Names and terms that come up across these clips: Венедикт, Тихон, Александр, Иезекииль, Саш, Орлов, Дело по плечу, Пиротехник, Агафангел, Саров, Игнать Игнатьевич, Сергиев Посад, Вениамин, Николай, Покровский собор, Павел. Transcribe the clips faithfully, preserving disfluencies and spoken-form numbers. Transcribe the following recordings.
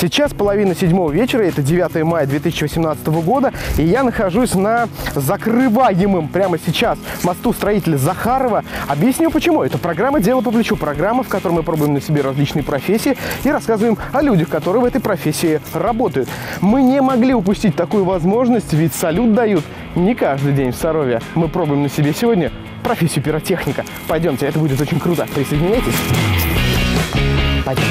Сейчас половина седьмого вечера, это девятое мая две тысячи восемнадцатого года, и я нахожусь на закрываемом прямо сейчас мосту строителя Захарова. Объясню почему. Это программа «Дело по плечу», программа, в которой мы пробуем на себе различные профессии и рассказываем о людях, которые в этой профессии работают. Мы не могли упустить такую возможность, ведь салют дают не каждый день в Сарове. Мы пробуем на себе сегодня профессию пиротехника. Пойдемте, это будет очень круто. Присоединяйтесь. Пойдемте.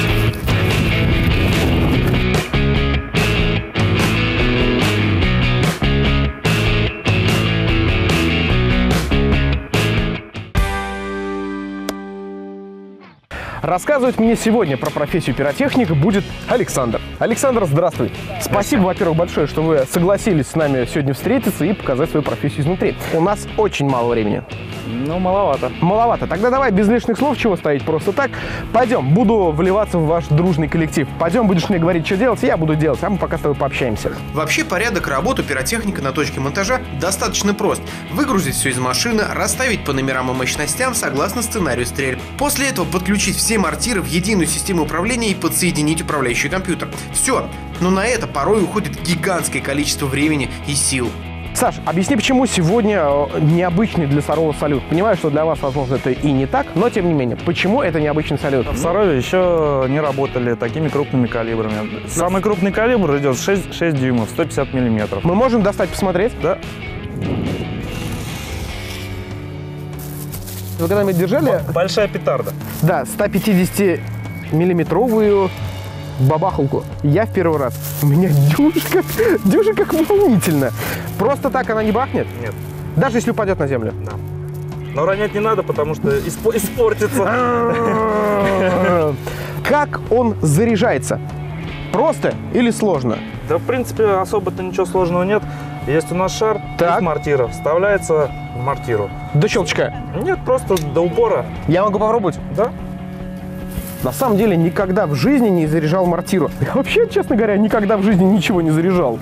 Рассказывать мне сегодня про профессию пиротехника будет Александр. Александр, здравствуй. Спасибо, во-первых, большое, что вы согласились с нами сегодня встретиться и показать свою профессию изнутри. У нас очень мало времени. Ну, маловато. Маловато. Тогда давай без лишних слов, чего стоять просто так. Пойдем, буду вливаться в ваш дружный коллектив. Пойдем, будешь мне говорить, что делать, я буду делать, а мы пока с тобой пообщаемся. Вообще, порядок работы пиротехника на точке монтажа достаточно прост. Выгрузить все из машины, расставить по номерам и мощностям согласно сценарию стрельб. После этого подключить все мортиры в единую систему управления и подсоединить управляющий компьютер. Все. Но на это порой уходит гигантское количество времени и сил. Саш, объясни, почему сегодня необычный для Сарова салют? Понимаю, что для вас, возможно, это и не так, но тем не менее, почему это необычный салют? В Сарове еще не работали такими крупными калибрами. Самый крупный калибр идет шесть дюймов, сто пятьдесят миллиметров. Мы можем достать, посмотреть? Да. Вы когда-нибудь держали? Большая петарда. Да, сто пятидесятимиллиметровую... бабахулку. Я в первый раз. У меня дюшка, дюша как волнительно. Просто так она не бахнет? Нет. Даже если упадет на землю? Да. Но ронять не надо, потому что исп- испортится. Как он заряжается? Просто или сложно? Да, в принципе, особо-то ничего сложного нет. Есть у нас шар, так. Мортира. Вставляется в мортиру. До щелчка? Нет, просто до убора. Я могу попробовать? Да. На самом деле, никогда в жизни не заряжал мортиру. Я вообще, честно говоря, никогда в жизни ничего не заряжал.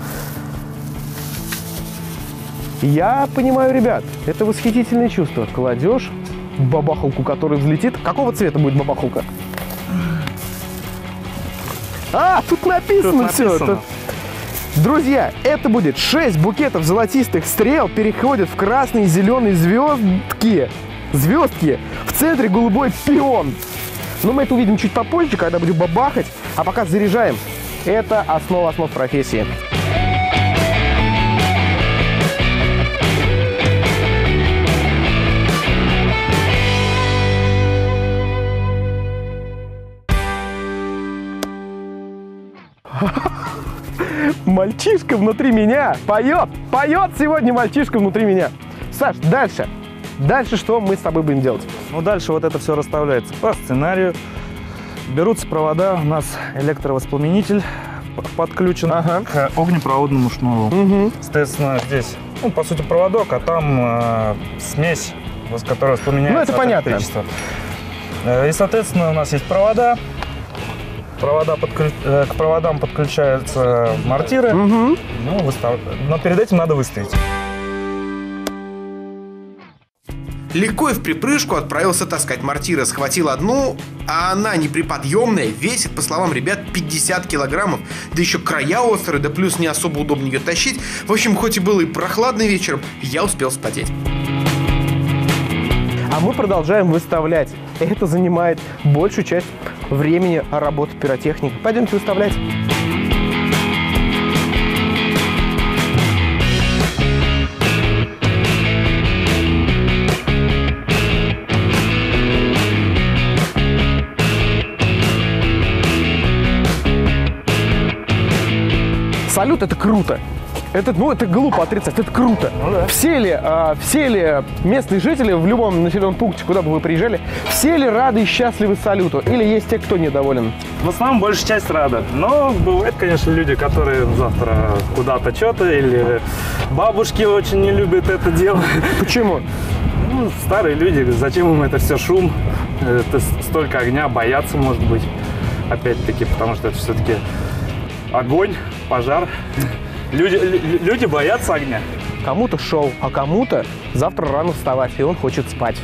Я понимаю, ребят, это восхитительное чувство. Кладешь бабахулку, которая взлетит. Какого цвета будет бабахулка? А, тут написано, тут все. Написано. Тут... Друзья, это будет шесть букетов золотистых стрел, переходят в красные и зеленые звездки. Звездки. В центре голубой пион. Но мы это увидим чуть попозже, когда будем бабахать, а пока заряжаем. Это основа основ профессии. Мальчишка внутри меня поет, поет сегодня мальчишка внутри меня. Саш, дальше. Дальше что мы с тобой будем делать? Ну, дальше вот это все расставляется по сценарию. Берутся провода, у нас электровоспламенитель подключен ага. к огнепроводному шнуру. Угу. Соответственно, здесь, ну, по сути, проводок, а там э, смесь, с которой воспламеняется. Ну, это понятно. И, соответственно, у нас есть провода. Провода подключ... К проводам подключаются мортиры. Угу. Ну, выстав... Но перед этим надо выставить. Легко и в припрыжку отправился таскать мортиры, схватил одну, а она неприподъемная, весит, по словам ребят, пятьдесят килограммов, да еще края острые, да плюс не особо удобно ее тащить. В общем, хоть и было и прохладный вечером, я успел вспотеть. А мы продолжаем выставлять. Это занимает большую часть времени работы пиротехника. Пойдемте выставлять. Салют — это круто. Это, ну, это глупо отрицать, это круто. Ну, да. Все ли, а, все ли местные жители в любом населенном пункте, куда бы вы приезжали, все ли рады и счастливы салюту? Или есть те, кто недоволен? В основном большая часть рада. Но бывают, конечно, люди, которые завтра куда-то что-то, или бабушки очень не любят это дело. Почему? Ну, старые люди, зачем им это все шум? Это столько огня, боятся, может быть, опять-таки, потому что это все-таки... Огонь, пожар. Люди, люди боятся огня. Кому-то шел, а кому-то завтра рано вставать, и он хочет спать.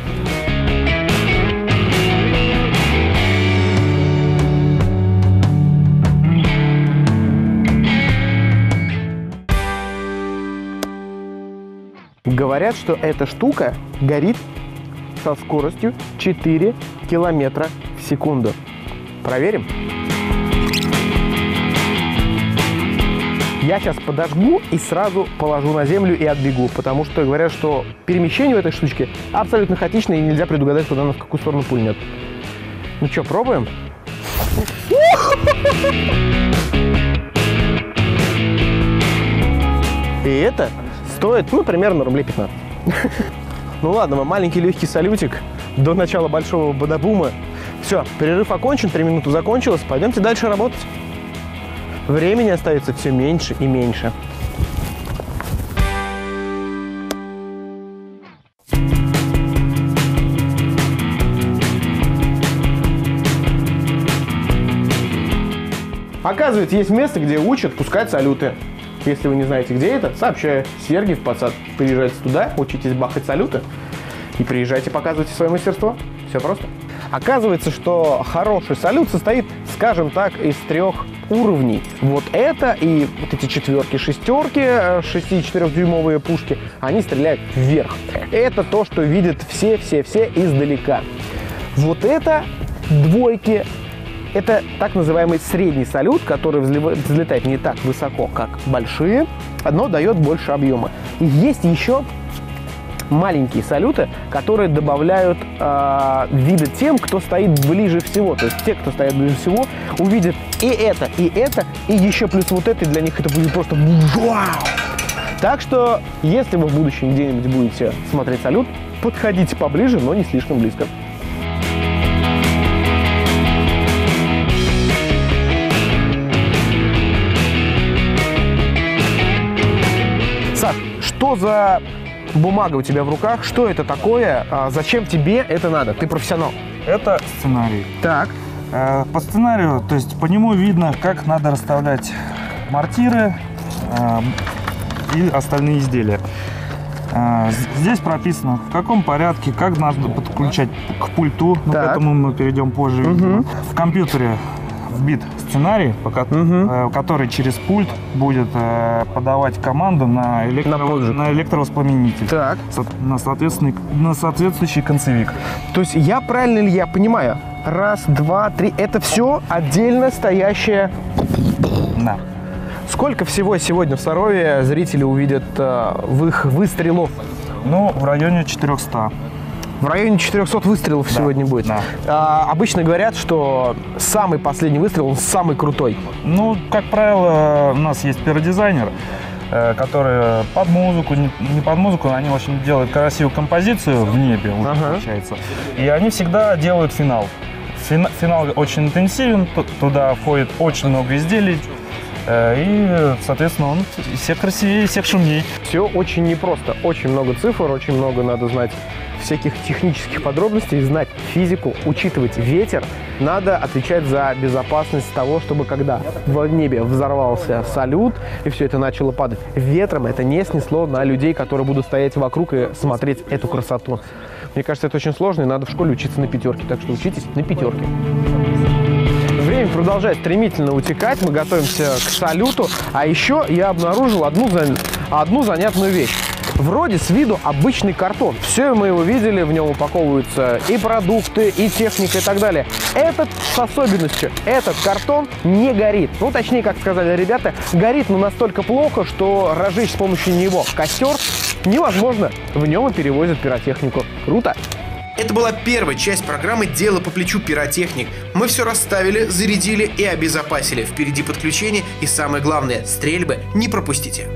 Говорят, что эта штука горит со скоростью четыре километра в секунду. Проверим. Я сейчас подожгу и сразу положу на землю и отбегу, потому что говорят, что перемещение в этой штучке абсолютно хаотично, и нельзя предугадать, куда она, в какую сторону пульнет. Ну что, пробуем? И это стоит, ну, примерно рублей пятнадцать. Ну ладно, мы маленький легкий салютик до начала большого бадабума. Все, перерыв окончен, три минуты закончилось, пойдемте дальше работать. Времени остается все меньше и меньше. Оказывается, есть место, где учат пускать салюты. Если вы не знаете, где это, сообщаю. Сергиев Посад. Приезжайте туда, учитесь бахать салюты. И приезжайте, показывайте свое мастерство. Все просто. Оказывается, что хороший салют состоит, скажем так, из трех уровней. Вот это и вот эти четверки, шестерки, шести-четырёхдюймовые пушки, они стреляют вверх. Это то, что видят все-все-все издалека. Вот это двойки. Это так называемый средний салют, который взлетает не так высоко, как большие, но дает больше объема. И есть еще маленькие салюты, которые добавляют э, вида тем, кто стоит ближе всего. То есть те, кто стоит ближе всего, увидят и это, и это, и еще плюс вот это, и для них это будет просто вау! Так что, если вы в будущем где-нибудь будете смотреть салют, подходите поближе, но не слишком близко. Саш, что за бумага у тебя в руках? Что это такое? А зачем тебе это надо? Ты профессионал. Это сценарий. Так. Э, по сценарию, то есть по нему видно, как надо расставлять мортиры э, и остальные изделия. Э, здесь прописано, в каком порядке, как надо подключать к пульту. Ну, к этому мы перейдем позже. Угу. В компьютере вбит сценарий, по ко угу. который через пульт будет э, подавать команду на, электро на, на электровоспламенитель, так. Со на, соответственный, на соответствующий концевик. То есть я правильно ли я понимаю? Раз, два, три. Это все отдельно стоящее. Да. Сколько всего сегодня в Сарове зрители увидят э, в их выстрелов? Ну, в районе четырёхсот. В районе четырёхсот выстрелов, да, сегодня будет. Да. А, обычно говорят, что самый последний выстрел, он самый крутой. Ну, как правило, у нас есть пиродизайнер, который под музыку, не под музыку, они, в общем, делают красивую композицию в небе, ага. получается. И они всегда делают финал. Финал очень интенсивен, туда входит очень много изделий. И, соответственно, он всех красивее, всех шумнее. Все очень непросто. Очень много цифр, очень много надо знать всяких технических подробностей, знать физику, учитывать ветер. Надо отвечать за безопасность того, чтобы когда в небе взорвался салют и все это начало падать ветром, это не снесло на людей, которые будут стоять вокруг и смотреть эту красоту. Мне кажется, это очень сложно, и надо в школе учиться на пятерке. Так что учитесь на пятерке. Время продолжает стремительно утекать, мы готовимся к салюту. А еще я обнаружил одну, одну занятную вещь. Вроде с виду обычный картон. Все мы его видели, в нем упаковываются и продукты, и техника, и так далее. Этот с особенностью, этот картон не горит. Ну, точнее, как сказали ребята, горит, но настолько плохо, что разжечь с помощью него костер невозможно. В нем и перевозят пиротехнику. Круто! Это была первая часть программы «Дело по плечу. Пиротехник». Мы все расставили, зарядили и обезопасили. Впереди подключение и, самое главное, стрельбы не пропустите.